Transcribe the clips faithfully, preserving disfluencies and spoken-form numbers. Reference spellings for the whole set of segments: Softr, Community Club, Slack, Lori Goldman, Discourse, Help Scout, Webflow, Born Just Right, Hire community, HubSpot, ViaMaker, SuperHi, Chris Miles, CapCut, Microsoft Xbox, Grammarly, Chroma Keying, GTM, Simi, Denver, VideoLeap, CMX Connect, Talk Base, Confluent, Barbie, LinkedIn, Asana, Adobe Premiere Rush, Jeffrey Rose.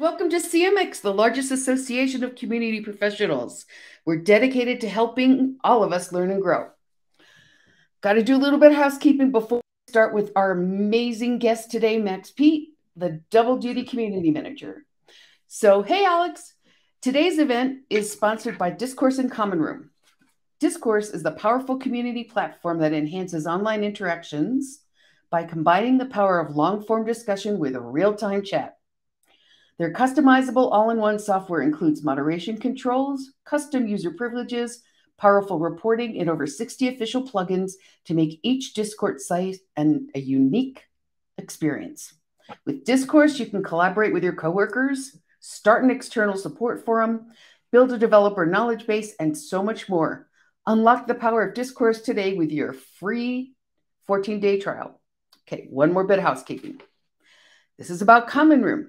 Welcome to C M X, the largest association of community professionals. We're dedicated to helping all of us learn and grow. Got to do a little bit of housekeeping before we start with our amazing guest today, Max Pete, the Double Duty Community Manager. So, hey, Alex. Today's event is sponsored by Discourse and Common Room. Discourse is the powerful community platform that enhances online interactions by combining the power of long-form discussion with real-time chat. Their customizable all-in-one software includes moderation controls, custom user privileges, powerful reporting, and over sixty official plugins to make each Discourse site an, a unique experience. With Discourse, you can collaborate with your coworkers, start an external support forum, build a developer knowledge base, and so much more. Unlock the power of Discourse today with your free fourteen day trial. Okay, one more bit of housekeeping. This is about Common Room.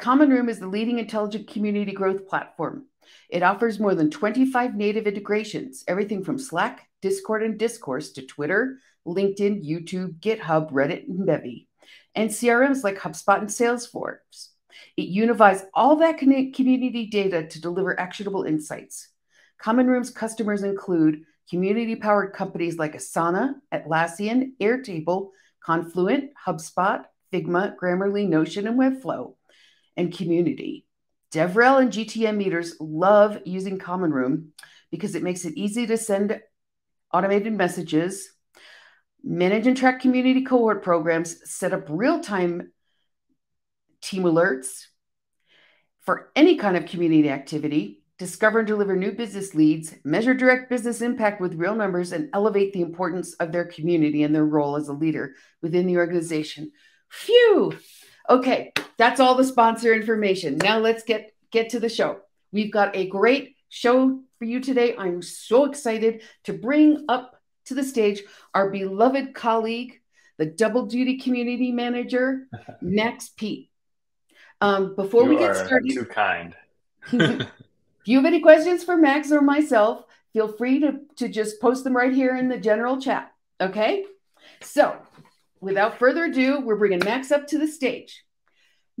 Common Room is the leading intelligent community growth platform. It offers more than twenty-five native integrations, everything from Slack, Discord, and Discourse to Twitter, LinkedIn, YouTube, GitHub, Reddit, and Bevy, and C R Ms like HubSpot and Salesforce. It unifies all that community data to deliver actionable insights. Common Room's customers include community-powered companies like Asana, Atlassian, Airtable, Confluent, HubSpot, Figma, Grammarly, Notion, and Webflow, and Community. DevRel and G T M leaders love using Common Room because it makes it easy to send automated messages, manage and track community cohort programs, set up real-time team alerts for any kind of community activity, discover and deliver new business leads, measure direct business impact with real numbers, and elevate the importance of their community and their role as a leader within the organization. Phew! Okay, that's all the sponsor information. Now let's get, get to the show. We've got a great show for you today. I'm so excited to bring up to the stage our beloved colleague, the Double Duty Community Manager, Max Pete. Um, before you we get started, too kind. If you have any questions for Max or myself, feel free to, to just post them right here in the general chat. Okay. So without further ado, we're bringing Max up to the stage.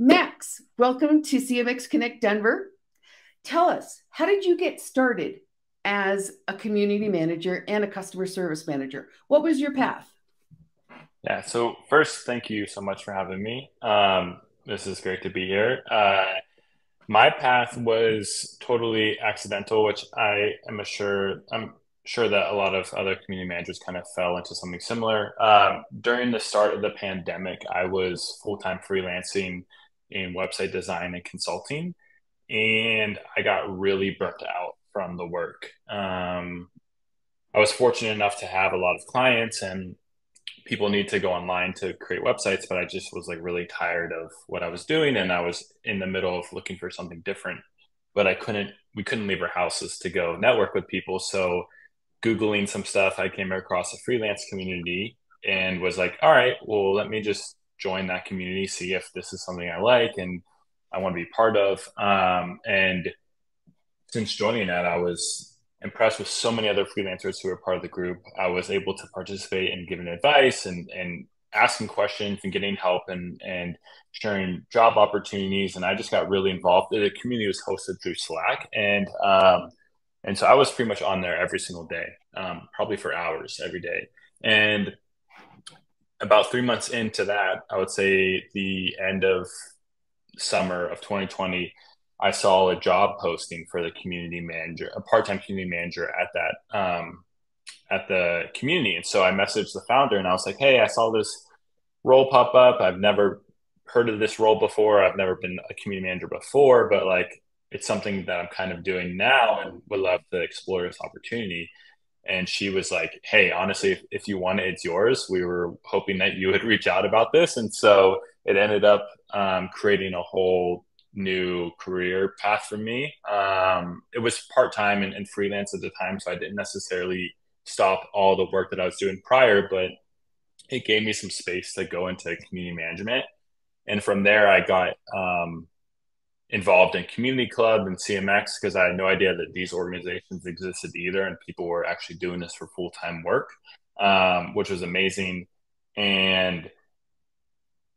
Max, welcome to C M X Connect Denver. Tell us, how did you get started as a community manager and a customer service manager? What was your path? Yeah. So first, thank you so much for having me. Um, This is great to be here. Uh, my path was totally accidental, which I am sure I'm sure that a lot of other community managers kind of fell into something similar. Um, during the start of the pandemic, I was full-time freelancing in website design and consulting, and I got really burnt out from the work. Um, I was fortunate enough to have a lot of clients and people need to go online to create websites, but I just was like really tired of what I was doing. And I was in the middle of looking for something different, but I couldn't, we couldn't leave our houses to go network with people. So Googling some stuff, I came across a freelance community and was like, all right, well, let me just join that community, see if this is something I like and I want to be part of. Um, and since joining that, I was impressed with so many other freelancers who were part of the group. I was able to participate in giving advice and, and asking questions and getting help and, and sharing job opportunities. And I just got really involved. The community was hosted through Slack. And, um, and so I was pretty much on there every single day, um, probably for hours every day. And about three months into that, I would say the end of summer of twenty twenty, I saw a job posting for the community manager, a part-time community manager at that, um, at the community. And so I messaged the founder and I was like, hey, I saw this role pop up. I've never heard of this role before. I've never been a community manager before, but like, it's something that I'm kind of doing now and would love to explore this opportunity. And she was like, hey, honestly, if, if you want it, it's yours. We were hoping that you would reach out about this. And so it ended up um, creating a whole new career path for me. Um, it was part-time and, and freelance at the time, so I didn't necessarily stop all the work that I was doing prior, but it gave me some space to go into community management. And from there, I got um, involved in Community Club and C M X because I had no idea that these organizations existed either, and people were actually doing this for full-time work, um, which was amazing. And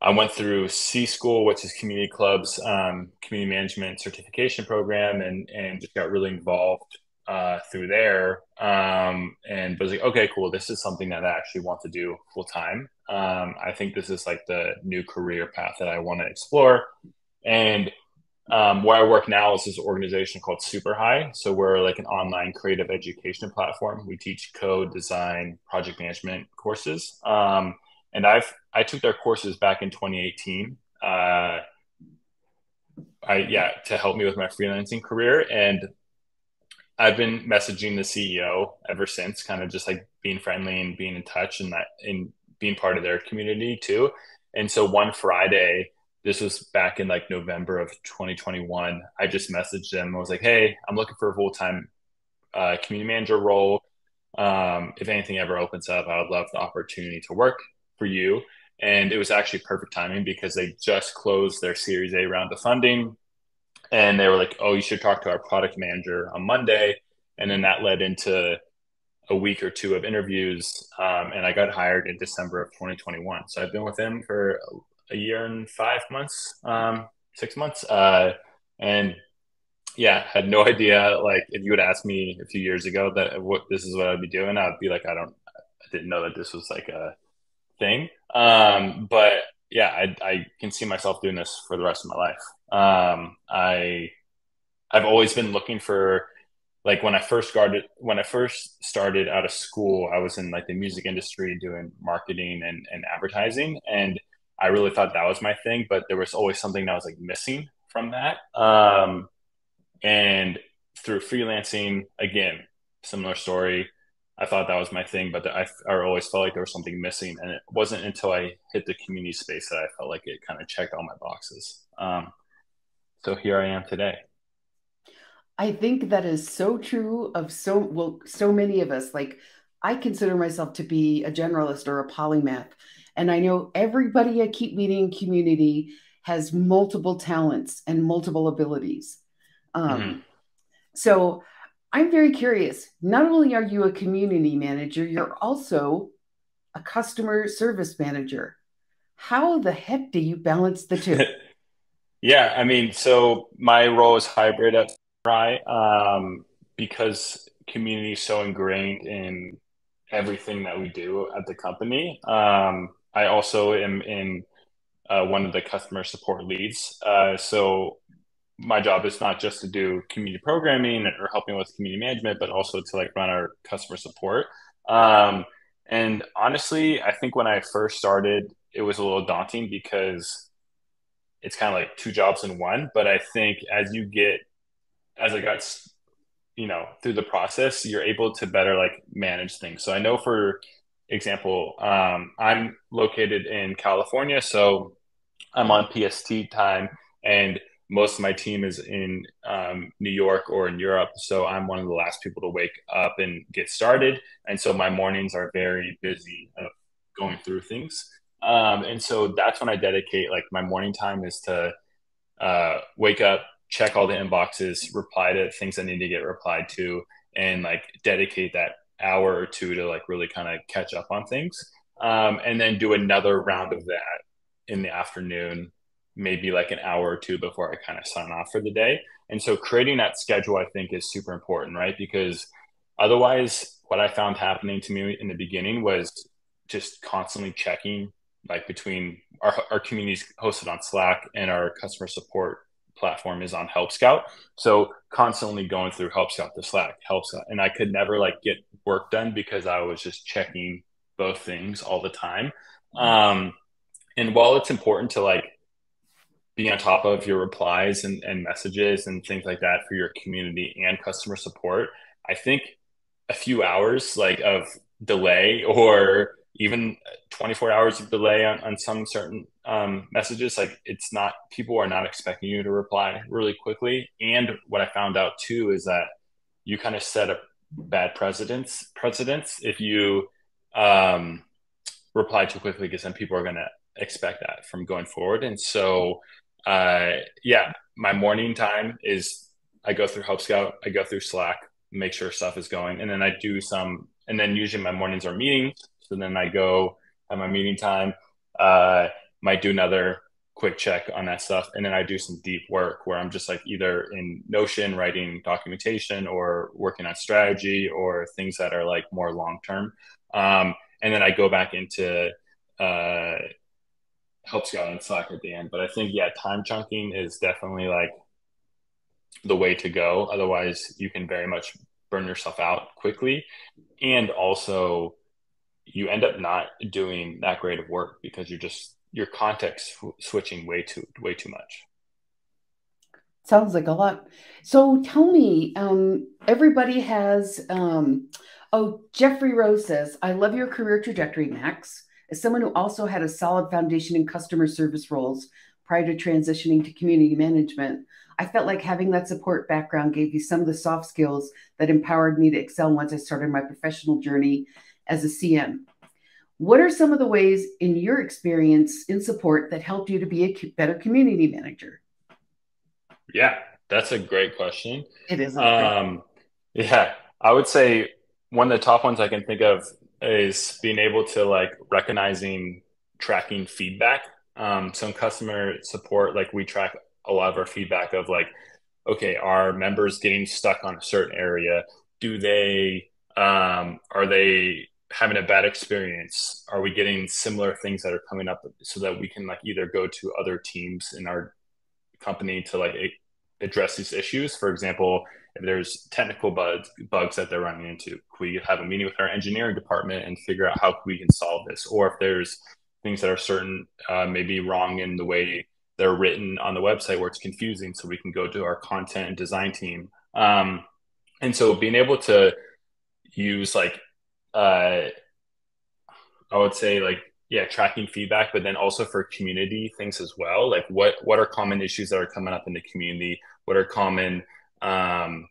I went through C-School, which is Community Club's um, community management certification program, and and just got really involved uh, through there. Um, and was like, okay, cool. This is something that I actually want to do full time. Um, I think this is like the new career path that I want to explore. And um, where I work now is this organization called SuperHi. So we're like an online creative education platform. We teach code, design, project management courses. Um, And I've, I took their courses back in twenty eighteen, uh, I, yeah, to help me with my freelancing career. And I've been messaging the C E O ever since, kind of just like being friendly and being in touch and that, and being part of their community too. And so one Friday, this was back in like November of twenty twenty-one, I just messaged them. I was like, hey, I'm looking for a full-time uh, community manager role. Um, if anything ever opens up, I would love the opportunity to work for you. And it was actually perfect timing because they just closed their Series A round of funding, and they were like, oh, you should talk to our product manager on Monday. And then that led into a week or two of interviews, um, and I got hired in December of twenty twenty-one. So I've been with them for a year and five months, um, six months. Uh, and yeah, had no idea. Like, if you would ask me a few years ago that what this is what I'd be doing, I'd be like, I don't, I didn't know that this was like a thing. Um, but yeah, I, I can see myself doing this for the rest of my life. Um, I, I've always been looking for, like, when I first started, when I first started out of school, I was in like the music industry doing marketing and, and advertising. And I really thought that was my thing, but there was always something that was like missing from that. Um, and through freelancing, again, similar story, I thought that was my thing, but I, I always felt like there was something missing. And it wasn't until I hit the community space that I felt like it kind of checked all my boxes. Um, so here I am today. I think that is so true of so, well, so many of us. Like, I consider myself to be a generalist or a polymath. And I know everybody I keep meeting in community has multiple talents and multiple abilities. Um, mm-hmm. So I'm very curious, not only are you a community manager, you're also a customer service manager. How the heck do you balance the two? Yeah, I mean, so my role is hybrid at Fry, um, because community is so ingrained in everything that we do at the company. Um, I also am in uh, one of the customer support leads. Uh, so my job is not just to do community programming or helping with community management, but also to like run our customer support. Um, and honestly, I think when I first started, it was a little daunting because it's kind of like two jobs in one. But I think as you get, as I got, you know, through the process, you're able to better like manage things. So I know, for example, um, I'm located in California, so I'm on P S T time, and most of my team is in um, New York or in Europe. So I'm one of the last people to wake up and get started. And so my mornings are very busy uh, going through things. Um, and so that's when I dedicate, like, my morning time is to uh, wake up, check all the inboxes, reply to things that need to get replied to, and like dedicate that hour or two to like really kind of catch up on things. Um, and then do another round of that in the afternoon, maybe like an hour or two before I kind of sign off for the day. And so creating that schedule, I think, is super important, right? Because otherwise, what I found happening to me in the beginning was just constantly checking, like, between our, our communities hosted on Slack, and our customer support platform is on Help Scout. So constantly going through Help Scout to Slack, Help Scout. And I could never like get work done because I was just checking both things all the time. Um, and while it's important to like be on top of your replies and, and messages and things like that for your community and customer support, I think a few hours like of delay, or even twenty-four hours of delay on, on some certain um, messages, like, it's not, people are not expecting you to reply really quickly. And what I found out too is that you kind of set a bad precedence precedence if you um, reply too quickly, because then people are going to expect that from going forward. And so Uh, yeah, my morning time is I go through Help Scout, I go through Slack, make sure stuff is going. And then I do some, and then usually my mornings are meetings. So then I go at my meeting time, uh, might do another quick check on that stuff. And then I do some deep work where I'm just like either in Notion writing documentation or working on strategy or things that are like more long-term. Um, and then I go back into uh, Help Scout and Slack at the end. But I think, yeah, time chunking is definitely like the way to go. Otherwise, you can very much burn yourself out quickly. And also you end up not doing that great of work because you're just, your context switching way too, way too much. Sounds like a lot. So tell me, um, everybody has, um, oh, Jeffrey Rose says, I love your career trajectory, Max. As someone who also had a solid foundation in customer service roles prior to transitioning to community management, I felt like having that support background gave you some of the soft skills that empowered me to excel once I started my professional journey as a C M. What are some of the ways in your experience in support that helped you to be a better community manager? Yeah, that's a great question. It is. Um, yeah, I would say one of the top ones I can think of is being able to like recognizing, tracking feedback. Um, some customer support, like we track a lot of our feedback of like, okay, are members getting stuck on a certain area? Do they, um, are they having a bad experience? Are we getting similar things that are coming up so that we can like either go to other teams in our company to like address these issues? For example, if there's technical bugs, bugs that they're running into, we have a meeting with our engineering department and figure out how we can solve this. Or if there's things that are certain, uh, maybe wrong in the way they're written on the website where it's confusing, so we can go to our content and design team. Um, and so being able to use like, uh, I would say like, yeah, tracking feedback, but then also for community things as well. Like what, what are common issues that are coming up in the community? What are common, um,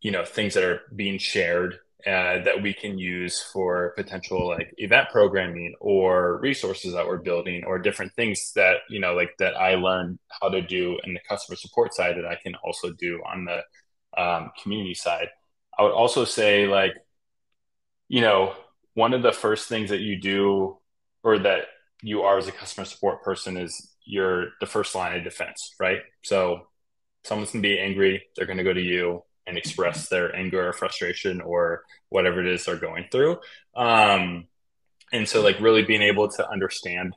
you know, things that are being shared uh, that we can use for potential like event programming or resources that we're building or different things that, you know, like that I learned how to do in the customer support side that I can also do on the um, community side. I would also say like, you know, one of the first things that you do or that you are as a customer support person is you're the first line of defense, right? So someone's gonna be angry, they're gonna go to you and express their anger or frustration or whatever it is they're going through. Um, and so like really being able to understand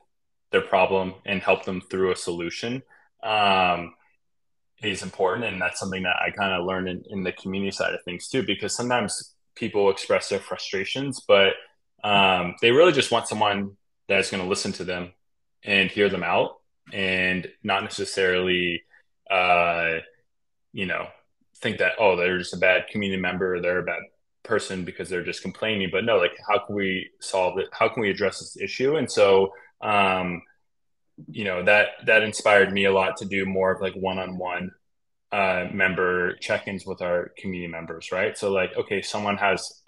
their problem and help them through a solution um, is important. And that's something that I kind of learned in, in the community side of things too, because sometimes people express their frustrations, but um, they really just want someone that's going to listen to them and hear them out and not necessarily, uh, you know, think that, oh, they're just a bad community member or they're a bad person because they're just complaining. But no, like, how can we solve it? How can we address this issue? And so, um, you know, that, that inspired me a lot to do more of like one-on-one Uh, member check-ins with our community members, right? So like, okay, someone has,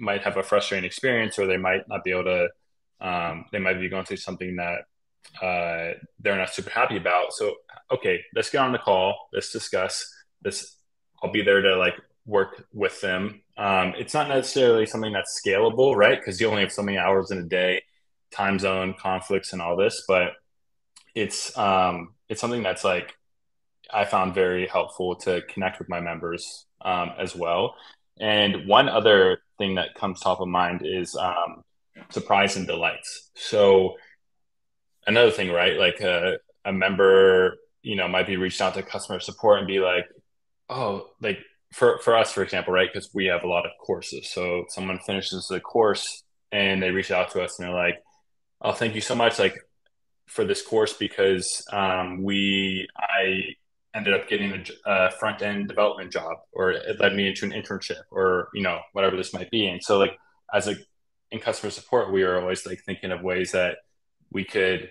might have a frustrating experience, or they might not be able to, um, they might be going through something that uh, they're not super happy about. So, okay, let's get on the call. Let's discuss this. I'll be there to like work with them. Um, it's not necessarily something that's scalable, right? Because you only have so many hours in a day, time zone conflicts and all this, but it's, um, it's something that's like, I found very helpful to connect with my members um, as well. And one other thing that comes top of mind is um, surprise and delights. So another thing, right? Like a, a member, you know, might be reaching out to customer support and be like, oh, like for, for us, for example, right? Because we have a lot of courses. So someone finishes the course and they reach out to us and they're like, oh, thank you so much. Like for this course, because um, we, I, ended up getting a, a front-end development job, or it led me into an internship, or, you know, whatever this might be. And so like, as a, in customer support, we are always like thinking of ways that we could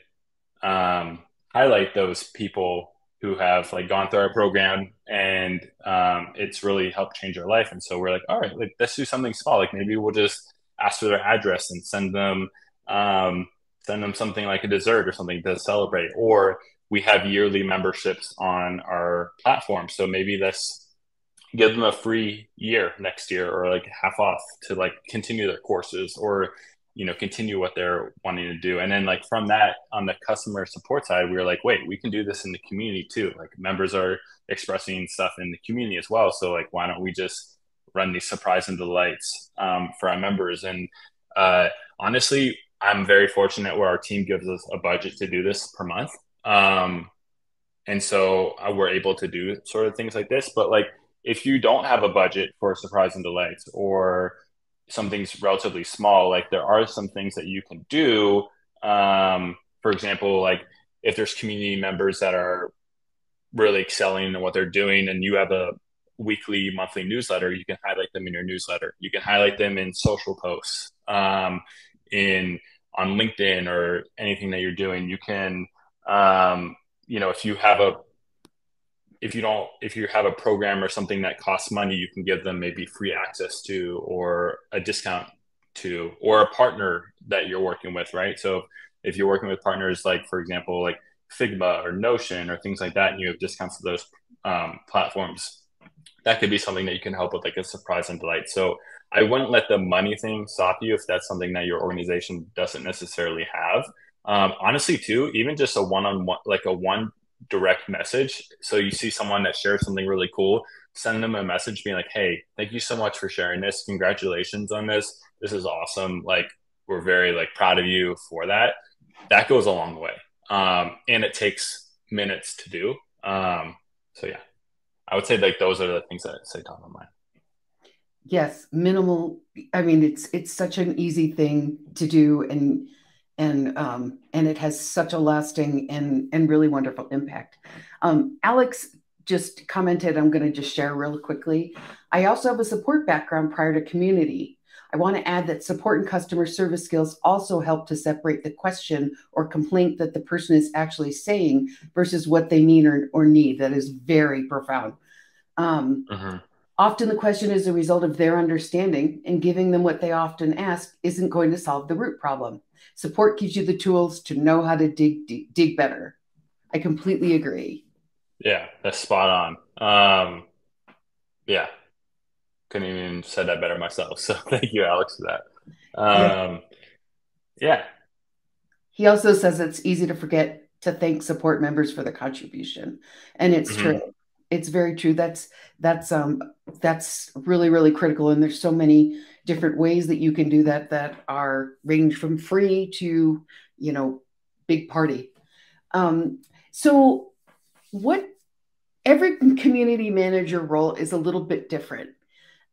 um, highlight those people who have like gone through our program and um, it's really helped change their life. And so we're like, all right, like, let's do something small. Like maybe we'll just ask for their address and send them, um, send them something like a dessert or something to celebrate. Or we have yearly memberships on our platform. So maybe let's give them a free year next year, or like half off to like continue their courses, or, you know, continue what they're wanting to do. And then like from that, on the customer support side, we were like, wait, we can do this in the community too. Like members are expressing stuff in the community as well. So like, why don't we just run these surprise and delights um, for our members? And uh, honestly, I'm very fortunate where our team gives us a budget to do this per month. Um, and so uh, we're able to do sort of things like this. But like, if you don't have a budget for surprise and delights, or something's relatively small, like there are some things that you can do. Um, for example, like if there's community members that are really excelling in what they're doing and you have a weekly, monthly newsletter, you can highlight them in your newsletter. You can highlight them in social posts, um, in on LinkedIn or anything that you're doing. You can, um, you know, if you have a If you don't, if you have a program or something that costs money, you can give them maybe free access to, or a discount to, or a partner that you're working with, right? So if you're working with partners, like for example, like Figma or Notion or things like that, and you have discounts to those um, platforms, that could be something that you can help with, like a surprise and delight. So I wouldn't let the money thing stop you if that's something that your organization doesn't necessarily have. Um, honestly, too, even just a one-on-one, like a one direct message. So you see someone that shares something really cool, send them a message being like, hey, thank you so much for sharing this. Congratulations on this. This is awesome. Like, we're very like proud of you for that. That goes a long way. Um, and it takes minutes to do. Um, so yeah, I would say like those are the things that I say top of mind. Yes. Minimal. I mean, it's, it's such an easy thing to do, and And um, and it has such a lasting and, and really wonderful impact. Um, Alex just commented, I'm going to just share real quickly. I also have a support background prior to community. I want to add that support and customer service skills also help to separate the question or complaint that the person is actually saying versus what they mean or, or need. That is very profound. Um, uh-huh. Often the question is a result of their understanding, and giving them what they often ask isn't going to solve the root problem. Support gives you the tools to know how to dig dig, dig better. I completely agree. Yeah, that's spot on. Um, yeah, couldn't even say that better myself. So thank you, Alex, for that. Um, yeah. He also says it's easy to forget to thank support members for the contribution, and it's mm-hmm. true. It's very true. That's that's um that's really really critical, and there's so many different ways that you can do that that are range from free to, you know, big party. Um, so what every community manager role is a little bit different.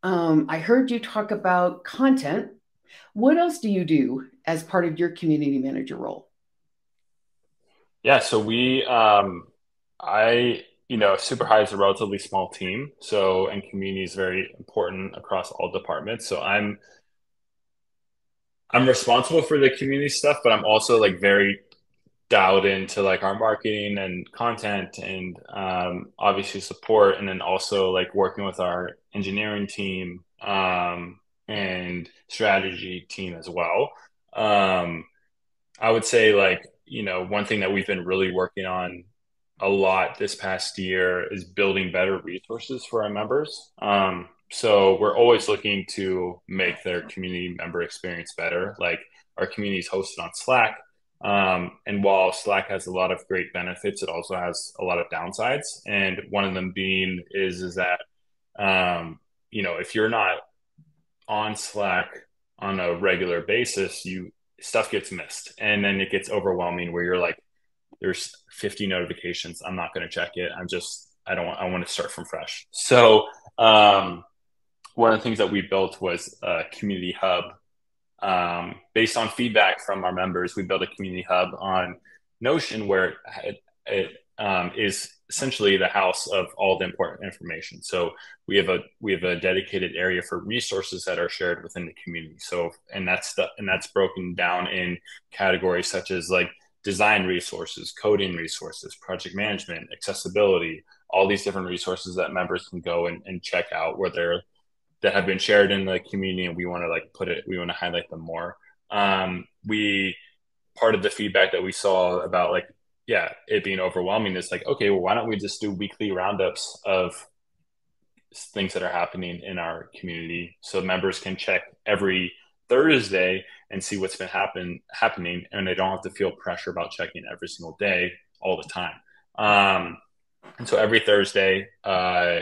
Um, I heard you talk about content. What else do you do as part of your community manager role? Yeah, so we um, I. you know, SuperHi is a relatively small team. So, and community is very important across all departments. So I'm, I'm responsible for the community stuff, but I'm also like very dialed into like our marketing and content and um, obviously support. And then also like working with our engineering team um, and strategy team as well. Um, I would say like, you know, one thing that we've been really working on a lot this past year is building better resources for our members. Um, so we're always looking to make their community member experience better. Like our community is hosted on Slack. Um, and while Slack has a lot of great benefits, it also has a lot of downsides. And one of them being is, is that, um, you know, if you're not on Slack on a regular basis, you stuff gets missed. And then it gets overwhelming where you're like, there's fifty notifications. I'm not going to check it. I'm just, I don't want, I want to start from fresh. So um, one of the things that we built was a community hub. Um, based on feedback from our members, we built a community hub on Notion where it, it um, is essentially the house of all the important information. So we have a, we have a dedicated area for resources that are shared within the community. So, and that's the, and that's broken down in categories such as like design resources, coding resources, project management, accessibility, all these different resources that members can go and, and check out where they're, that have been shared in the community. And we want to like put it, we want to highlight them more. Um, we, part of the feedback that we saw about like, yeah, it being overwhelming is like, okay, well, why don't we just do weekly roundups of things that are happening in our community? So members can check every Thursday and see what's been happen, happening. And I don't have to feel pressure about checking every single day all the time. Um, and so every Thursday, uh,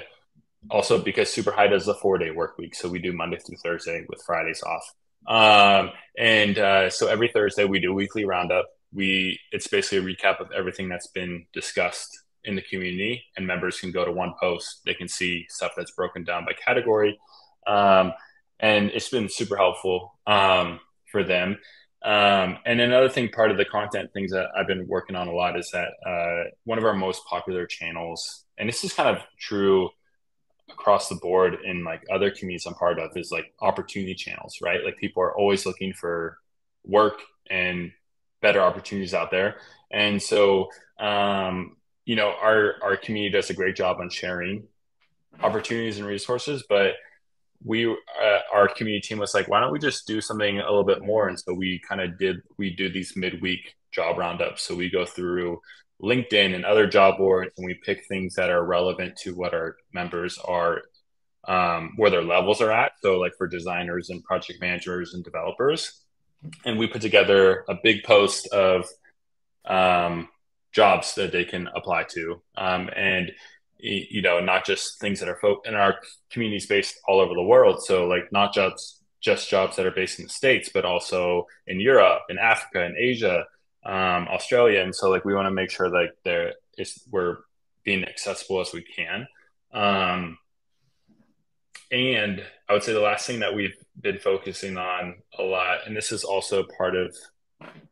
also because SuperHi does a four day work week. So we do Monday through Thursday with Fridays off. Um, and uh, so every Thursday we do a weekly roundup. We It's basically a recap of everything that's been discussed in the community, and members can go to one post. They can see stuff that's broken down by category. Um, and it's been super helpful um, for them. Um, and another thing, part of the content things that I've been working on a lot is that uh, one of our most popular channels, and this is kind of true across the board in like other communities I'm part of, is like opportunity channels, right? Like people are always looking for work and better opportunities out there. And so, um, you know, our, our community does a great job on sharing opportunities and resources, but we, uh, our community team was like, why don't we just do something a little bit more? And so we kind of did, we do these midweek job roundups. So we go through LinkedIn and other job boards, and we pick things that are relevant to what our members are, um, where their levels are at. So like for designers and project managers and developers, and we put together a big post of, um, jobs that they can apply to. Um, and, you know, not just things that are folk in our communities based all over the world. So like not jobs, just jobs that are based in the States, but also in Europe, in Africa, in Asia, um, Australia. And so like, we want to make sure like there is, we're being accessible as we can. Um, and I would say the last thing that we've been focusing on a lot, and this is also part of,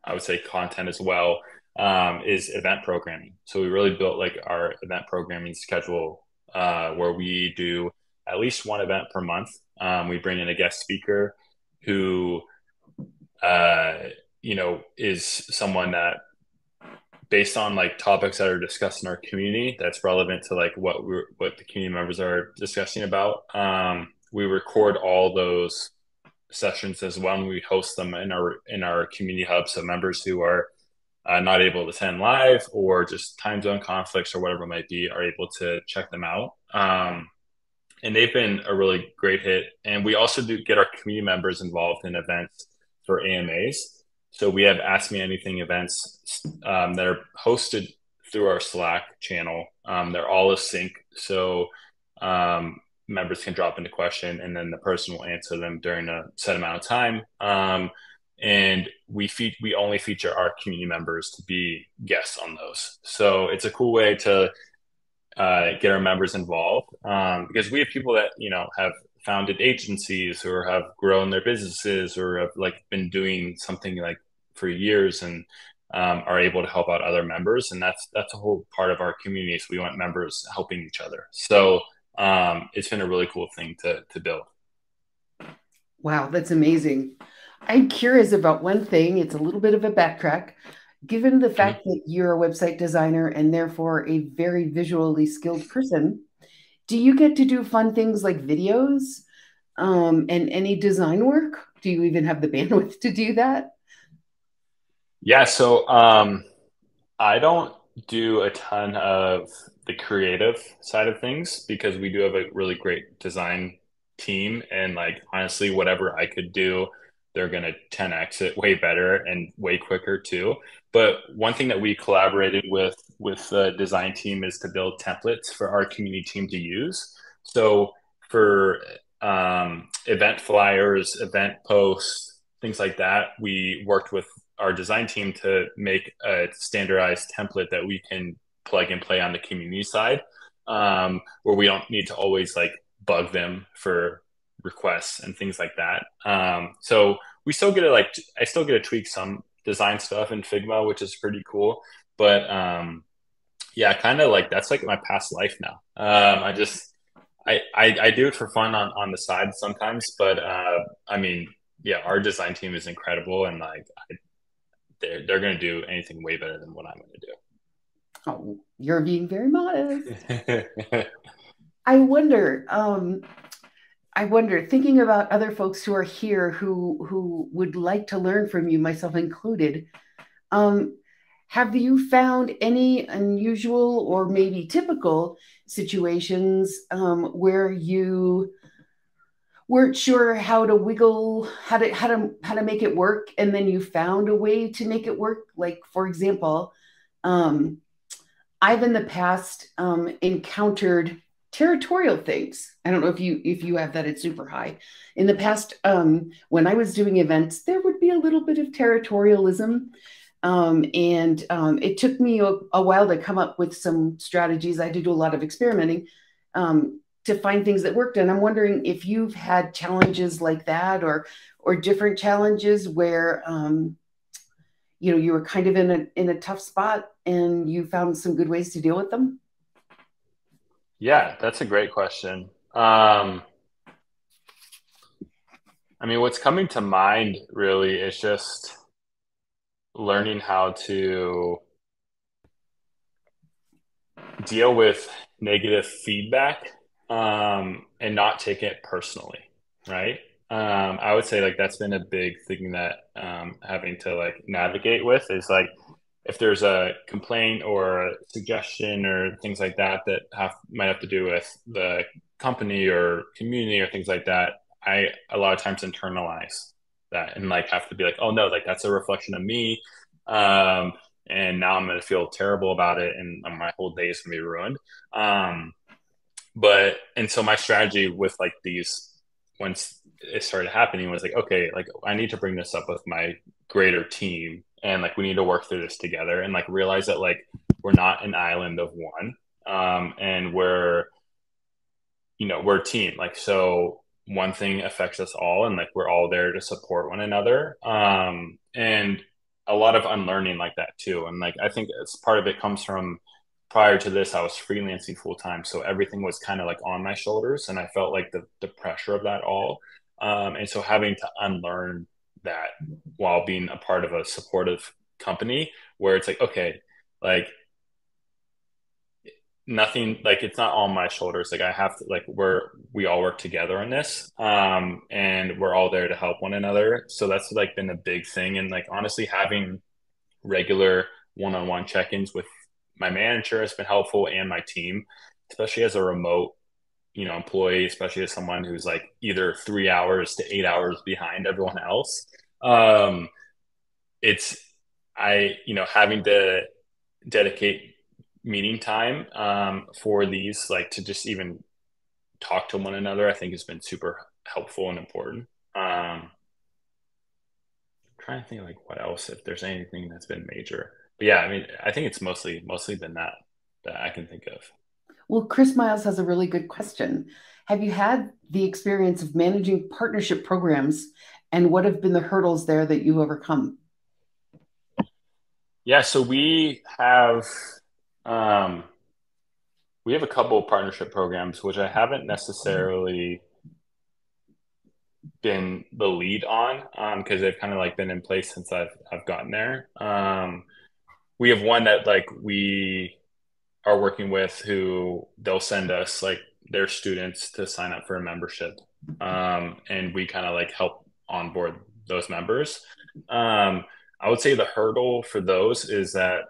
I would say, content as well, um, is event programming. So we really built like our event programming schedule, uh, where we do at least one event per month. Um, we bring in a guest speaker who, uh, you know, is someone that based on like topics that are discussed in our community, that's relevant to like what we're, what the community members are discussing about. Um, we record all those sessions as well, and we host them in our, in our community hub. So members who are Uh, not able to attend live or just time zone conflicts or whatever it might be are able to check them out. Um, and they've been a really great hit. And we also do get our community members involved in events for A M As. So we have Ask Me Anything events um, that are hosted through our Slack channel. Um, they're all a sync. So um, members can drop into question, and then the person will answer them during a set amount of time. Um, And we fe- we only feature our community members to be guests on those. So it's a cool way to uh, get our members involved, um, because we have people that, you know, have founded agencies or have grown their businesses or have like been doing something like for years and um, are able to help out other members. And that's, that's a whole part of our community. So we want members helping each other. So um, it's been a really cool thing to to build. Wow, that's amazing. I'm curious about one thing. It's a little bit of a backtrack. Given the fact that you're a website designer and therefore a very visually skilled person, do you get to do fun things like videos um, and any design work? Do you even have the bandwidth to do that? Yeah, so um, I don't do a ton of the creative side of things because we do have a really great design team. And like, honestly, whatever I could do, they're going to ten X it way better and way quicker too. But one thing that we collaborated with with the design team is to build templates for our community team to use. So for um, event flyers, event posts, things like that, we worked with our design team to make a standardized template that we can plug and play on the community side, um, where we don't need to always like bug them for requests and things like that. Um, so we still get to like, I still get to tweak some design stuff in Figma, which is pretty cool. But um, yeah, kind of like that's like my past life now. Um, I just, I, I, I do it for fun on, on the side sometimes, but uh, I mean, yeah, our design team is incredible. And like, I, they're, they're going to do anything way better than what I'm going to do. Oh, you're being very modest. I wonder, um, I wonder, thinking about other folks who are here who who would like to learn from you, myself included, um, have you found any unusual or maybe typical situations um, where you weren't sure how to wiggle, how to how to how to make it work, and then you found a way to make it work. Like, for example, um, I've in the past um, encountered territorial things. I don't know if you if you have that at SuperHi. In the past, um, when I was doing events, there would be a little bit of territorialism. Um, and um, it took me a, a while to come up with some strategies. I did do a lot of experimenting um, to find things that worked. And I'm wondering if you've had challenges like that, or or different challenges where um, you know, you were kind of in a in a tough spot and you found some good ways to deal with them. Yeah, that's a great question. Um, I mean, what's coming to mind really is just learning how to deal with negative feedback um, and not take it personally, right? Um, I would say like that's been a big thing that um, having to like navigate with is like if there's a complaint or a suggestion or things like that that have might have to do with the company or community or things like that, I a lot of times internalize that and like have to be like, oh no, like that's a reflection of me. Um, and now I'm going to feel terrible about it. And my whole day is going to be ruined. Um, but, and so my strategy with like these, once it started happening was like, okay, like I need to bring this up with my greater team. And like, we need to work through this together and like realize that like, we're not an island of one. Um, and we're, you know, we're a team. Like, so one thing affects us all, and like we're all there to support one another. Um, and a lot of unlearning like that too. And like I think it's part of it comes from prior to this, I was freelancing full time, so everything was kind of like on my shoulders, and I felt like the the pressure of that all. Um, and so having to unlearn that while being a part of a supportive company, where it's like, okay, like nothing, like it's not on my shoulders. Like I have to, like we're, we all work together on this, um, and we're all there to help one another. So that's like been a big thing. And like, honestly, having regular one-on-one check-ins with my manager has been helpful, and my team, especially as a remote, you know, employee, especially as someone who's like either three hours to eight hours behind everyone else. Um, it's, I, you know, having to dedicate meeting time um, for these, like to just even talk to one another, I think has been super helpful and important. Um, I'm trying to think like what else, if there's anything that's been major. But yeah, I mean, I think it's mostly, mostly been that, that I can think of. Well, Chris Miles has a really good question. Have you had the experience of managing partnership programs, and what have been the hurdles there that you overcome? Yeah, so we have... Um, we have a couple of partnership programs, which I haven't necessarily been the lead on, um, cause they've kind of like been in place since I've, I've gotten there. Um, we have one that like we are working with, who they'll send us like their students to sign up for a membership. Um, and we kind of like help onboard those members. Um, I would say the hurdle for those is that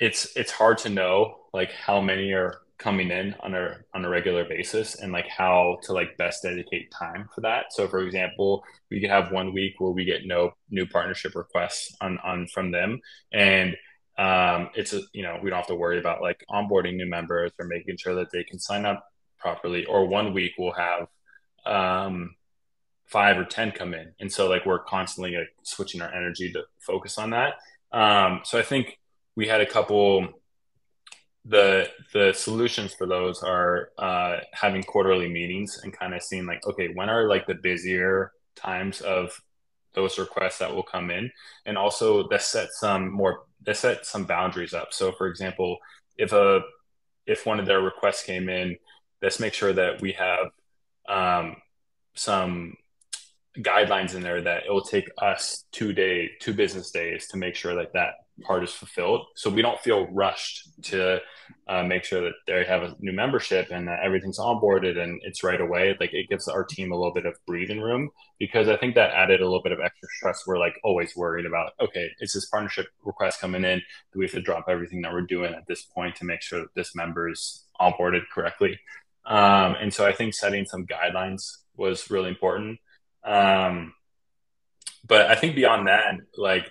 it's it's hard to know like how many are coming in on a on a regular basis, and like how to like best dedicate time for that. So for example, we could have one week where we get no new partnership requests on on from them, and um it's a, you know, we don't have to worry about like onboarding new members or making sure that they can sign up properly. Or one week we'll have um five or ten come in, and so like we're constantly like switching our energy to focus on that. Um so I think we had a couple, the the solutions for those are uh, having quarterly meetings and kind of seeing like, okay, when are like the busier times of those requests that will come in? And also that set some more, that set some boundaries up. So for example, if a, if one of their requests came in, let's make sure that we have um, some guidelines in there that it will take us two day, two business days to make sure that that part is fulfilled, so we don't feel rushed to uh, make sure that they have a new membership and that everything's onboarded and it's right away. Like it gives our team a little bit of breathing room, because I think that added a little bit of extra stress. We're like always worried about, okay, is this partnership request coming in? Do we have to drop everything that we're doing at this point to make sure that this member is onboarded correctly? Um, and so I think setting some guidelines was really important. Um, but I think beyond that, like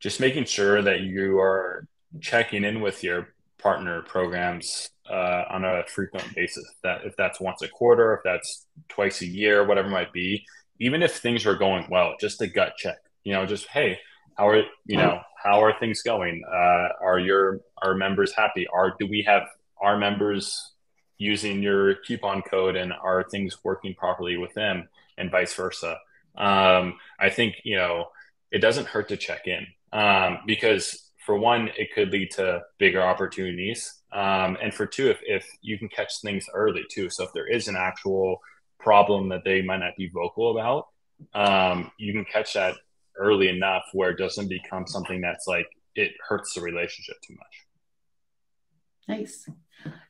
just making sure that you are checking in with your partner programs uh, on a frequent basis, that if that's once a quarter, if that's twice a year, whatever it might be, even if things are going well, just a gut check, you know, just, hey, how are, you know, how are things going? Uh, are your, are members happy? Are, do we have our members using your coupon code, and are things working properly with them, and vice versa? Um, I think, you know, it doesn't hurt to check in um, because for one, it could lead to bigger opportunities. Um, and for two, if, if you can catch things early too. So if there is an actual problem that they might not be vocal about, um, you can catch that early enough where it doesn't become something that's like, it hurts the relationship too much. Nice.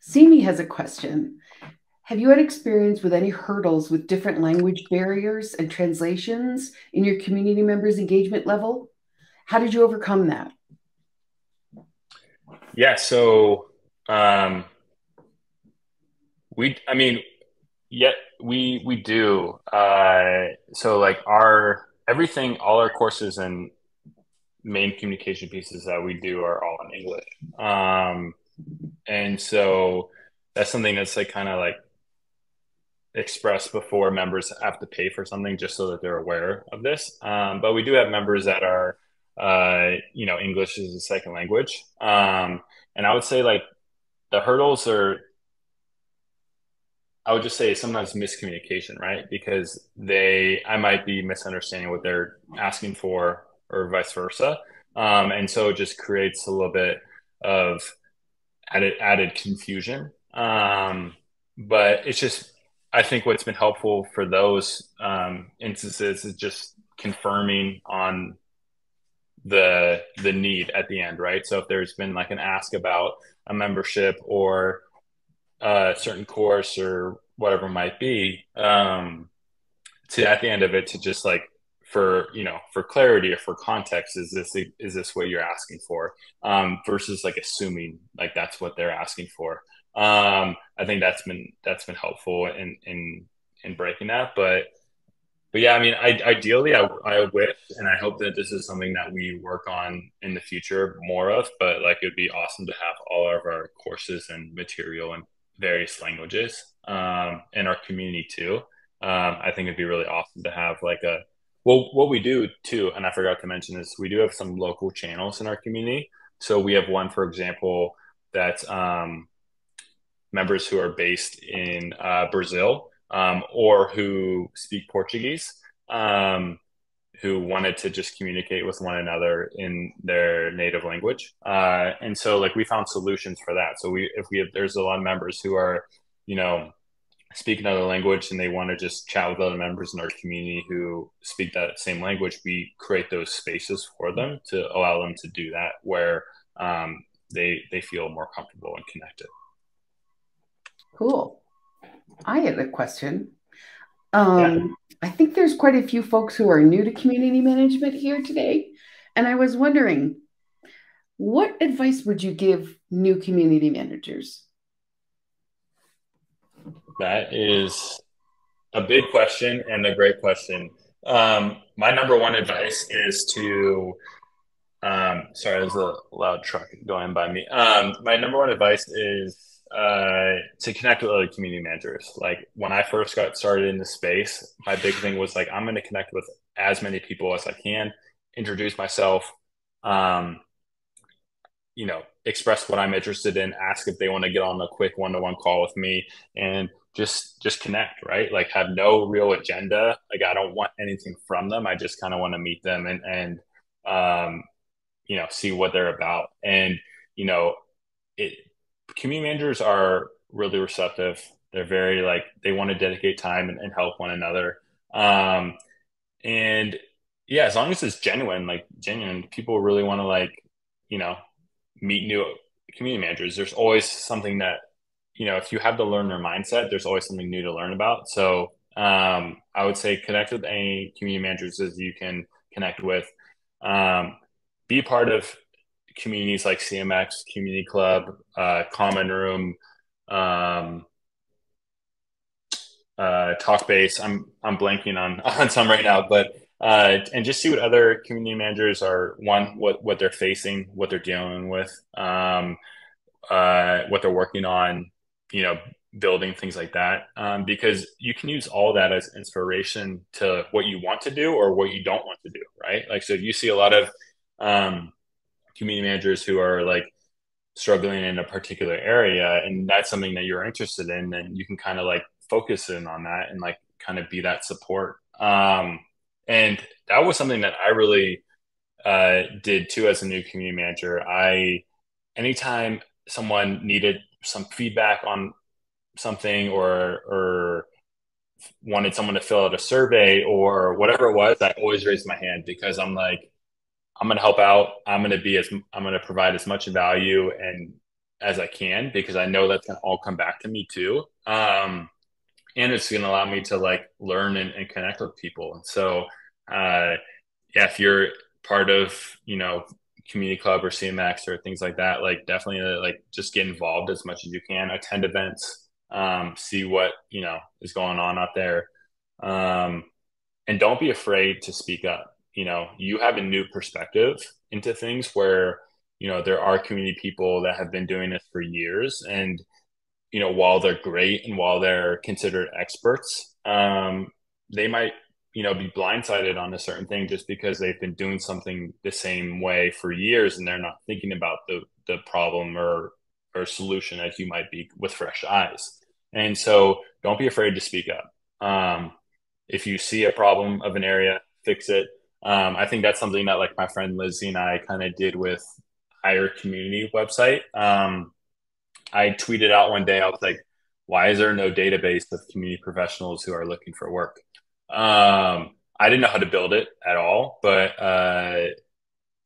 Simi has a question. Have you had experience with any hurdles with different language barriers and translations in your community members' engagement level? How did you overcome that? Yeah, so um, we, I mean, yeah, we, we do. Uh, so like our, everything, all our courses and main communication pieces that we do are all in English. Um, And so that's something that's like kind of like expressed before members have to pay for something just so that they're aware of this. Um, but we do have members that are, uh, you know, English is a second language. Um, and I would say like the hurdles are, I would just say sometimes miscommunication, right? Because they, I might be misunderstanding what they're asking for or vice versa. Um, and so it just creates a little bit of added, added confusion. Um, but it's just, I think what's been helpful for those um, instances is just confirming on the, the need at the end, right? So if there's been like an ask about a membership or a certain course or whatever it might be, um, to at the end of it to just like, for, you know, for clarity or for context, is this, is this what you're asking for? Um, versus like assuming like that's what they're asking for. Um, I think that's been, that's been helpful in, in, in breaking that. But, but yeah, I mean, I, ideally I, I wish, and I hope that this is something that we work on in the future more of, but like, it'd be awesome to have all of our courses and material in various languages, um, in our community too. Um, I think it'd be really awesome to have like a, Well, what we do too, and I forgot to mention this, we do have some local channels in our community. So we have one, for example, that's um, members who are based in uh, Brazil um, or who speak Portuguese, um, who wanted to just communicate with one another in their native language. Uh, and so like we found solutions for that. So we, if we have, there's a lot of members who are, you know, speak another language and they want to just chat with other members in our community who speak that same language, we create those spaces for them to allow them to do that where um, they, they feel more comfortable and connected. Cool. I had a question. Um, yeah. I think there's quite a few folks who are new to community management here today. And I was wondering, what advice would you give new community managers? That is a big question and a great question. Um, my number one advice is to, um, sorry, there's a loud truck going by me. Um, my number one advice is uh, to connect with other community managers. Like when I first got started in the space, my big thing was like, I'm going to connect with as many people as I can, introduce myself, um, you know, express what I'm interested in, ask if they want to get on a quick one-to-one call with me, and just just connect, right? Like have no real agenda. Like I don't want anything from them. I just kind of want to meet them and, and um, you know, see what they're about. And, you know, it, community managers are really receptive. They're very like, they want to dedicate time and, and help one another. Um, and yeah, as long as it's genuine, like genuine, people really want to like, you know, meet new community managers. There's always something that, you know, if you have the learner mindset, there's always something new to learn about. So um, I would say connect with any community managers as you can connect with. Um, be part of communities like C M X, Community Club, uh, Common Room, um, uh, Talk Base. I'm I'm blanking on on some right now, but uh, and just see what other community managers are one what what they're facing, what they're dealing with, um, uh, what they're working on, you know, building things like that, um, because you can use all that as inspiration to what you want to do or what you don't want to do, right? Like, so if you see a lot of um, community managers who are like struggling in a particular area, and that's something that you're interested in, then you can kind of like focus in on that and like kind of be that support. Um, and that was something that I really uh, did too as a new community manager. I, anytime someone needed some feedback on something or or wanted someone to fill out a survey or whatever it was, I always raised my hand, because I'm like, I'm going to help out. I'm going to be as, I'm going to provide as much value and as I can, because I know that's going to all come back to me too. Um, and it's going to allow me to like learn and, and connect with people. And so uh, yeah, if you're part of, you know, Community Club or C M X or things like that, like definitely uh, like just get involved as much as you can, attend events, um, see what, you know, is going on out there. Um, and don't be afraid to speak up. You know, you have a new perspective into things where, you know, there are community people that have been doing this for years. And, you know, while they're great and while they're considered experts, um, they might, you know, be blindsided on a certain thing just because they've been doing something the same way for years, and they're not thinking about the, the problem or, or solution that you might be with fresh eyes. And so don't be afraid to speak up. Um, if you see a problem of an area, fix it. Um, I think that's something that like my friend Lizzie and I kind of did with Hire community website. Um, I tweeted out one day, I was like, why is there no database of community professionals who are looking for work? Um, I didn't know how to build it at all, but, uh,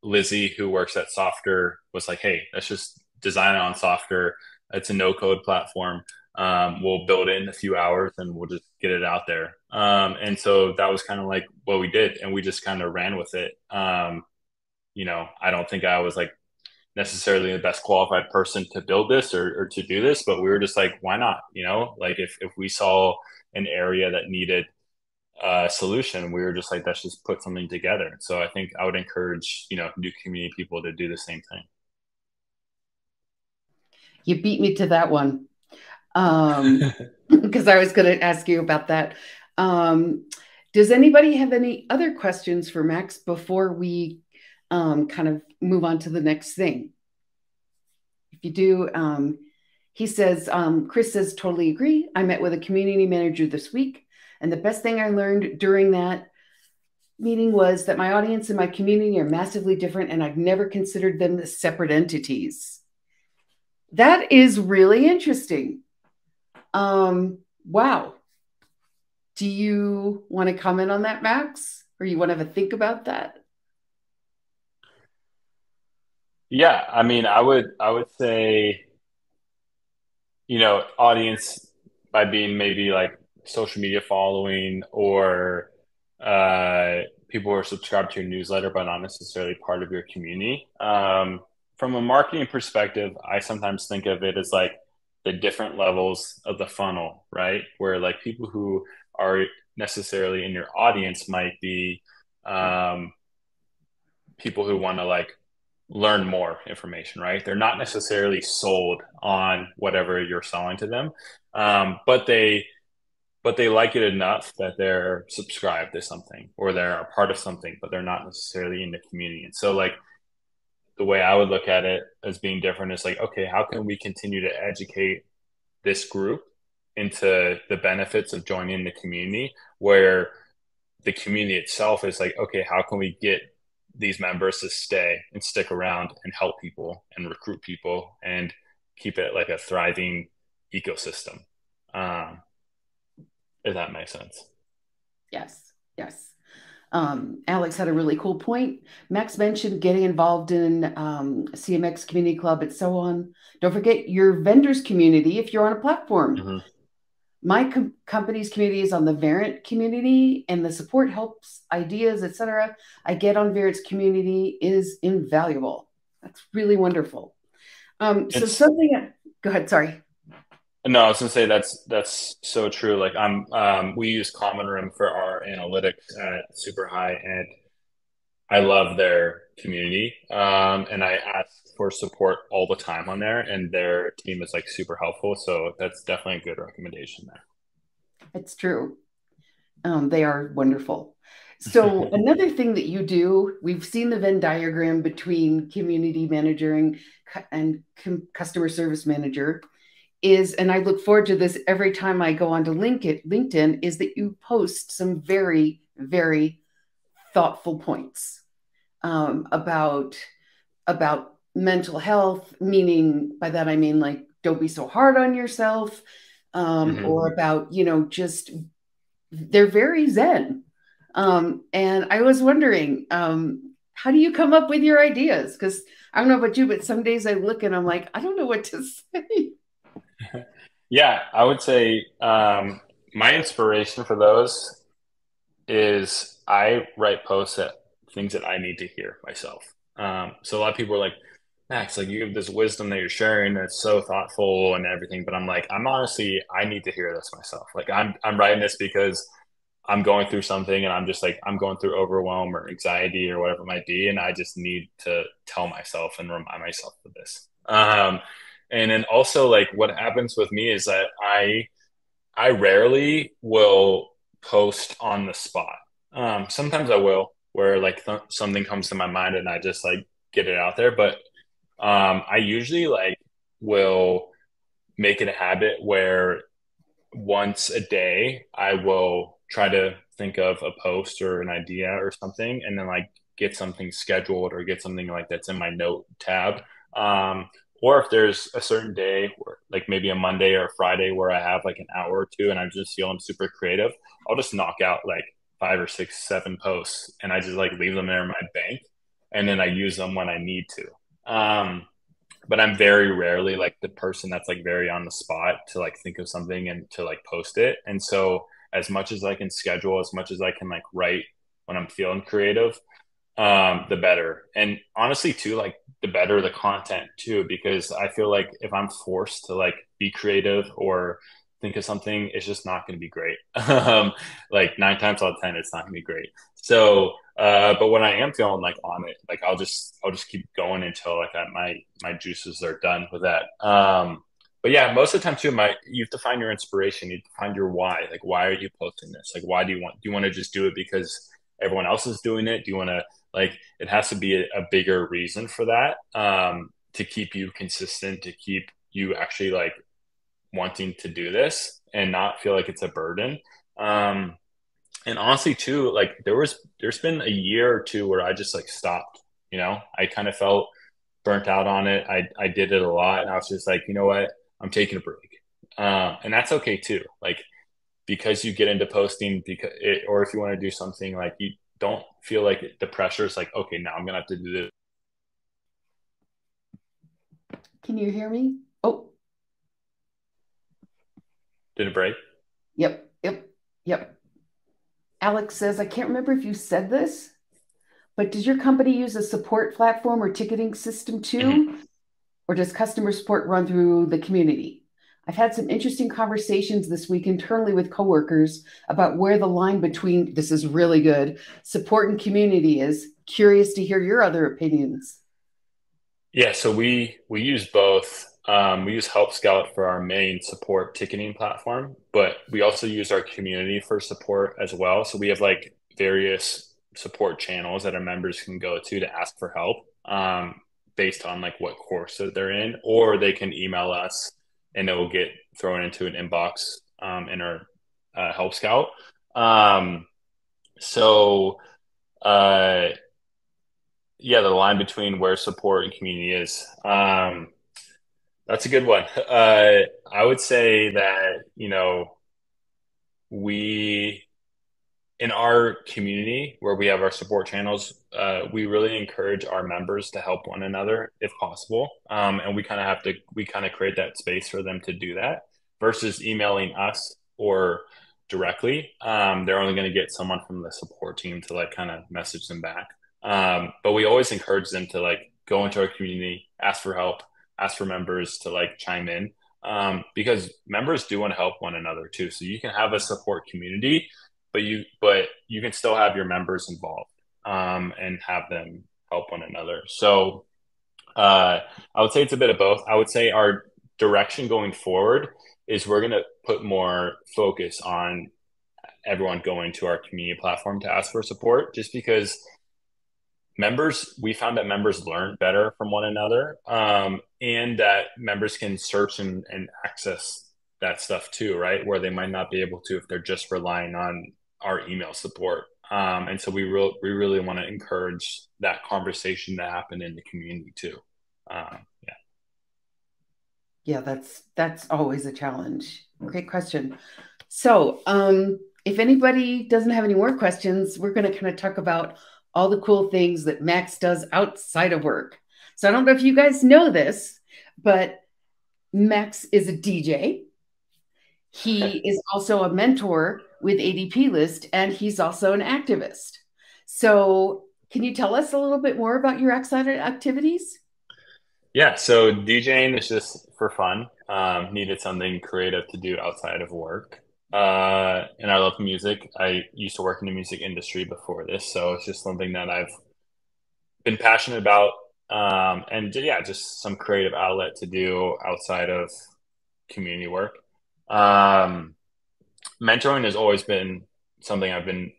Lizzie, who works at Softr, was like, hey, let's just design it on Softr. It's a no code platform. Um, we'll build it in a few hours and we'll just get it out there. Um, and so that was kind of like what we did, and we just kind of ran with it. Um, you know, I don't think I was like necessarily the best qualified person to build this or, or to do this, but we were just like, why not? You know, like if, if we saw an area that needed a solution, we were just like, let's just put something together. So I think I would encourage, you know, new community people to do the same thing. You beat me to that one. Um, because I was going to ask you about that. Um, does anybody have any other questions for Max before we um, kind of move on to the next thing? If you do, um, he says, um, Chris says, totally agree. I met with a community manager this week, and the best thing I learned during that meeting was that my audience and my community are massively different, and I've never considered them as separate entities. That is really interesting. Um, wow. Do you want to comment on that, Max? Or you want to have a think about that? Yeah, I mean, I would, I would say, you know, audience by being maybe like social media following, or uh, people who are subscribed to your newsletter, but not necessarily part of your community. Um, from a marketing perspective, I sometimes think of it as like the different levels of the funnel, right? Where like people who are necessarily in your audience might be um, people who want to like learn more information, right? They're not necessarily sold on whatever you're selling to them, um, but they but they like it enough that they're subscribed to something, or they're a part of something, but they're not necessarily in the community. And so like the way I would look at it as being different is like, okay, how can we continue to educate this group into the benefits of joining the community, where the community itself is like, okay, how can we get these members to stay and stick around and help people and recruit people and keep it like a thriving ecosystem? Um, if that makes sense. Yes. Yes. Um, Alex had a really cool point. Max mentioned getting involved in um, C M X Community Club and so on. Don't forget your vendor's community if you're on a platform. Mm-hmm. My com company's community is on the Verint community, and the support, helps, ideas, et cetera I get on Verint's community is invaluable. That's really wonderful. Um, so something, go ahead, sorry. No, I was gonna say that's that's so true. Like I'm, um, we use Common Room for our analytics at SuperHi, and I love their community. Um, and I ask for support all the time on there, and their team is like super helpful. So that's definitely a good recommendation there. It's true. Um, they are wonderful. So another thing that you do, we've seen the Venn diagram between community manager and, and customer service manager is, and I look forward to this every time I go onto LinkedIn, is that you post some very, very thoughtful points um, about, about mental health, meaning by that I mean like, don't be so hard on yourself, um, mm-hmm. or about, you know, just, they're very Zen. Um, and I was wondering, um, how do you come up with your ideas? Because I don't know about you, but some days I look and I'm like, I don't know what to say. Yeah, I would say um, my inspiration for those is I write posts that things that I need to hear myself. Um, so a lot of people are like, Max, like you have this wisdom that you're sharing that's so thoughtful and everything. But I'm like, I'm honestly, I need to hear this myself. Like I'm, I'm writing this because I'm going through something and I'm just like, I'm going through overwhelm or anxiety or whatever it might be. And I just need to tell myself and remind myself of this. Um, and then also like what happens with me is that I, I rarely will post on the spot. Um, sometimes I will where like th- something comes to my mind and I just like get it out there. But um, I usually like will make it a habit where once a day I will try to think of a post or an idea or something, and then like get something scheduled or get something like that's in my note tab. Um, or if there's a certain day, where, like maybe a Monday or a Friday where I have like an hour or two and I just feel I'm super creative, I'll just knock out like five or six, seven posts and I just like leave them there in my bank. And then I use them when I need to. Um, but I'm very rarely like the person that's like very on the spot to like think of something and to like post it. And so as much as I can schedule, as much as I can like write when I'm feeling creative, um, the better. And honestly too, like the better the content too, because I feel like if I'm forced to like be creative or think of something, it's just not going to be great. um, like nine times out of ten, it's not gonna be great. So, uh, but when I am feeling like on it, like I'll just, I'll just keep going until like I, my, my juices are done with that. Um, But yeah, most of the time too, my you have to find your inspiration. You have to find your why. Like, why are you posting this? Like, why do you want? Do you want to just do it because everyone else is doing it? Do you want to like? It has to be a, a bigger reason for that um, to keep you consistent, to keep you actually like wanting to do this and not feel like it's a burden. Um, and honestly, too, like there was there's been a year or two where I just like stopped. You know, I kind of felt burnt out on it. I I did it a lot, and I was just like, you know what? I'm taking a break. Um, and that's okay too. Like, because you get into posting because it, or if you want to do something like you don't feel like it, the pressure is like, okay, now I'm going to have to do this. Can you hear me? Oh, did it break? Yep. Yep. Yep. Alex says, I can't remember if you said this, but does your company use a support platform or ticketing system too? Mm-hmm. Or does customer support run through the community? I've had some interesting conversations this week internally with coworkers about where the line between, this is really good, support and community is. Curious to hear your other opinions. Yeah, so we we use both. Um, we use Help Scout for our main support ticketing platform, but we also use our community for support as well. So we have like various support channels that our members can go to to ask for help. Um, based on like what course that they're in, or they can email us and it will get thrown into an inbox um, in our uh, Help Scout. Um, so uh, yeah, the line between where support and community is, um, that's a good one. Uh, I would say that, you know, we, in our community where we have our support channels, uh, we really encourage our members to help one another if possible. Um, and we kind of have to, we kind of create that space for them to do that versus emailing us or directly. Um, they're only going to get someone from the support team to like kind of message them back. Um, but we always encourage them to like go into our community, ask for help, ask for members to like chime in. um, because members do want to help one another too. So you can have a support community, but you but you can still have your members involved um, and have them help one another. So uh, I would say it's a bit of both. I would say our direction going forward is we're going to put more focus on everyone going to our community platform to ask for support, just because members, we found that members learn better from one another, um, and that members can search and, and access that stuff too, right? Where they might not be able to if they're just relying on our email support. Um, and so we, re we really want to encourage that conversation to happen in the community too. Uh, yeah. Yeah, that's, that's always a challenge. Great question. So um, if anybody doesn't have any more questions, we're going to kind of talk about all the cool things that Max does outside of work. So I don't know if you guys know this, but Max is a D J. He is also a mentor with A D P List, and he's also an activist. So can you tell us a little bit more about your outside activities? Yeah, so DJing is just for fun. Um, needed something creative to do outside of work. Uh, and I love music. I used to work in the music industry before this, so it's just something that I've been passionate about. Um, and yeah, just some creative outlet to do outside of community work. Um, mentoring has always been something I've been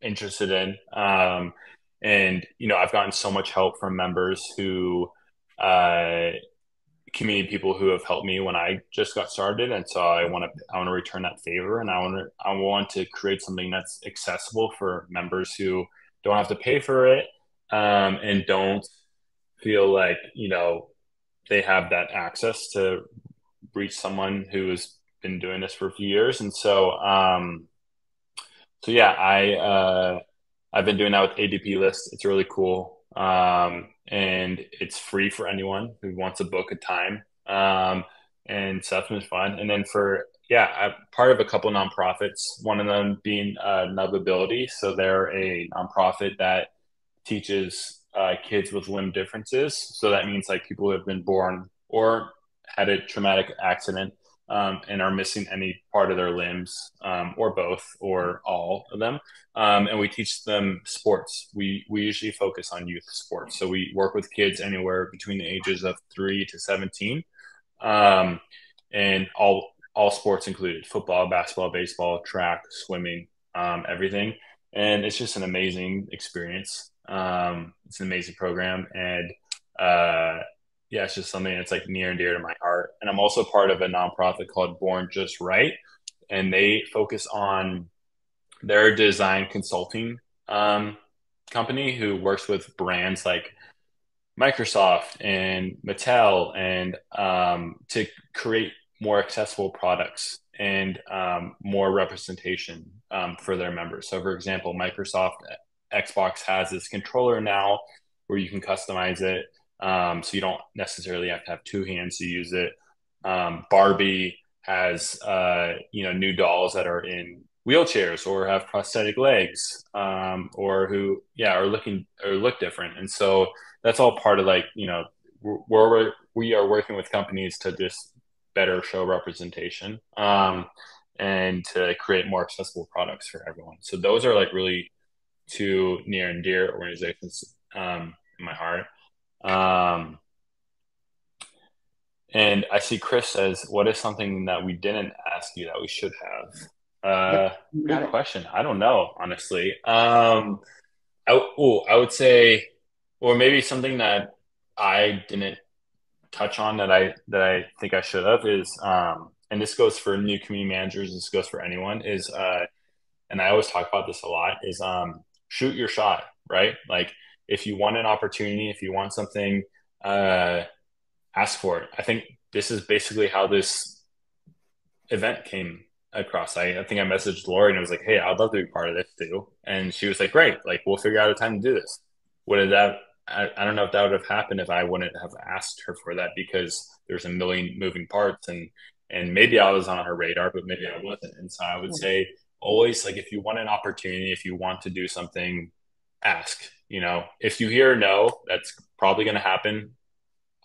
interested in. Um, and, you know, I've gotten so much help from members who, uh, community people who have helped me when I just got started. And so I want to, I want to return that favor, and I want to, I want to create something that's accessible for members who don't have to pay for it. Um, and don't feel like, you know, they have that access to reach someone who has been doing this for a few years. And so, um, so yeah, I, uh, I've been doing that with A D P List. It's really cool. Um, and it's free for anyone who wants to book a time, um, and stuff is fun. And then for, yeah, I'm part of a couple of nonprofits, one of them being uh, Nugability. So they're a nonprofit that teaches uh, kids with limb differences. So that means like people who have been born or had a traumatic accident um, and are missing any part of their limbs, um, or both or all of them. Um, and we teach them sports. We, we usually focus on youth sports. So we work with kids anywhere between the ages of three to seventeen, um, and all, all sports included: football, basketball, baseball, track, swimming, um, everything. And it's just an amazing experience. Um, it's an amazing program. And, uh, yeah, it's just something that's like near and dear to my heart. And I'm also part of a nonprofit called Born Just Right, and they focus on their design consulting um, company who works with brands like Microsoft and Mattel, and um, to create more accessible products and um, more representation um, for their members. So, for example, Microsoft Xbox has this controller now where you can customize it. Um, so you don't necessarily have to have two hands to use it. Um, Barbie has, uh, you know, new dolls that are in wheelchairs or have prosthetic legs, um, or who, yeah, are looking or look different. And so that's all part of like, you know, where we're, we are working with companies to just better show representation, um, and to create more accessible products for everyone. So those are like really two near and dear organizations, um, in my heart. Um, and I see Chris says, what is something that we didn't ask you that we should have? Uh, yep, good question. I don't know, honestly. Um, I, ooh, I would say, or maybe something that I didn't touch on that I, that I think I should have is, um, and this goes for new community managers, this goes for anyone, is, uh, and I always talk about this a lot, is, um, shoot your shot, right? Like, if you want an opportunity, if you want something, uh, ask for it. I think this is basically how this event came across. I, I think I messaged Lori and I was like, hey, I'd love to be part of this too. And she was like, great, like we'll figure out a time to do this. What did that, I, I don't know if that would have happened if I wouldn't have asked her for that, because there's a million moving parts, and, and maybe I was on her radar, but maybe I wasn't. And so I would say always, like, if you want an opportunity, if you want to do something, ask. You know, if you hear no, that's probably going to happen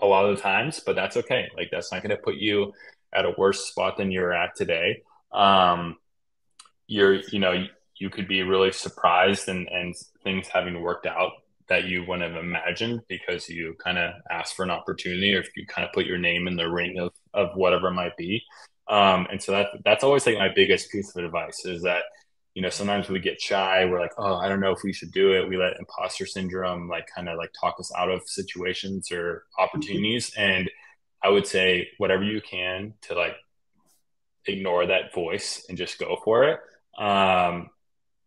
a lot of the times, but that's okay. Like, that's not going to put you at a worse spot than you're at today, um, you're, you know, you could be really surprised and, and things having worked out that you wouldn't have imagined because you kind of asked for an opportunity, or if you kind of put your name in the ring of, of whatever it might be. Um, and so that, that's always like my biggest piece of advice is that, you know, sometimes we get shy. We're like, oh, I don't know if we should do it. We let imposter syndrome, like kind of like talk us out of situations or opportunities. And I would say whatever you can to like ignore that voice and just go for it. Um,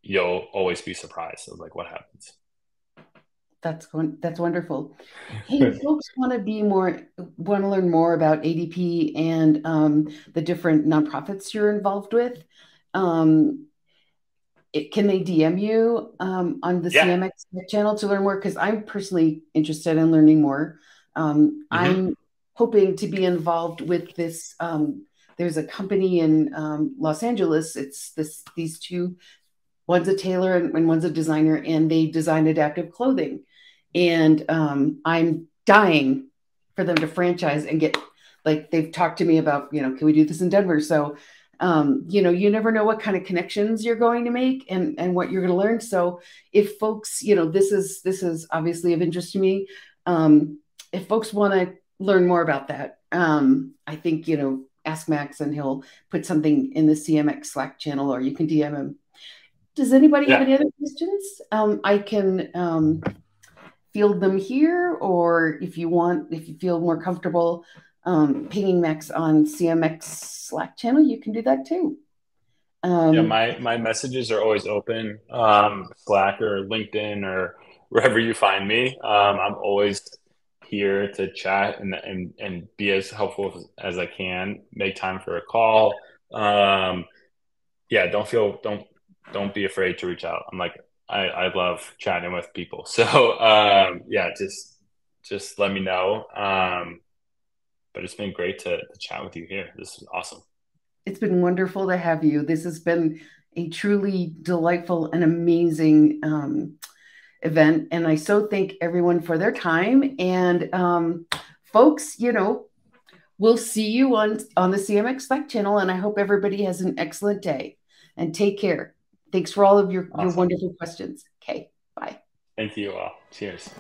you'll always be surprised of like what happens. That's that's wonderful. Hey, folks want to be more, want to learn more about A D P and um, the different nonprofits you're involved with. Um, it, can they D M you um, on the yeah. C M X channel to learn more? Because I'm personally interested in learning more. Um, mm-hmm. I'm hoping to be involved with this. Um, there's a company in um, Los Angeles. It's this these two. One's a tailor and, and one's a designer, and they design adaptive clothing. And um, I'm dying for them to franchise and get, like, they've talked to me about, you know, can we do this in Denver? So, um, you know, you never know what kind of connections you're going to make and, and what you're going to learn. So if folks, you know, this is, this is obviously of interest to me. Um, if folks want to learn more about that, um, I think, you know, ask Max and he'll put something in the C M X Slack channel, or you can D M him. Does anybody yeah. have any other questions? Um, I can um, field them here, or if you want, if you feel more comfortable um, pinging Max on C M X Slack channel, you can do that too. Um, yeah, my, my messages are always open, um, Slack or LinkedIn or wherever you find me. Um, I'm always here to chat and, and, and be as helpful as I can, make time for a call. Um, yeah, don't feel, don't, Don't be afraid to reach out. I'm like, I, I love chatting with people. So um, yeah, just just let me know. Um, but it's been great to, to chat with you here. This is awesome. It's been wonderful to have you. This has been a truly delightful and amazing um, event. And I so thank everyone for their time. And um, folks, you know, we'll see you on, on the C M X Slack channel. And I hope everybody has an excellent day and take care. Thanks for all of your, awesome. your wonderful questions. Okay, bye. Thank you all. Cheers.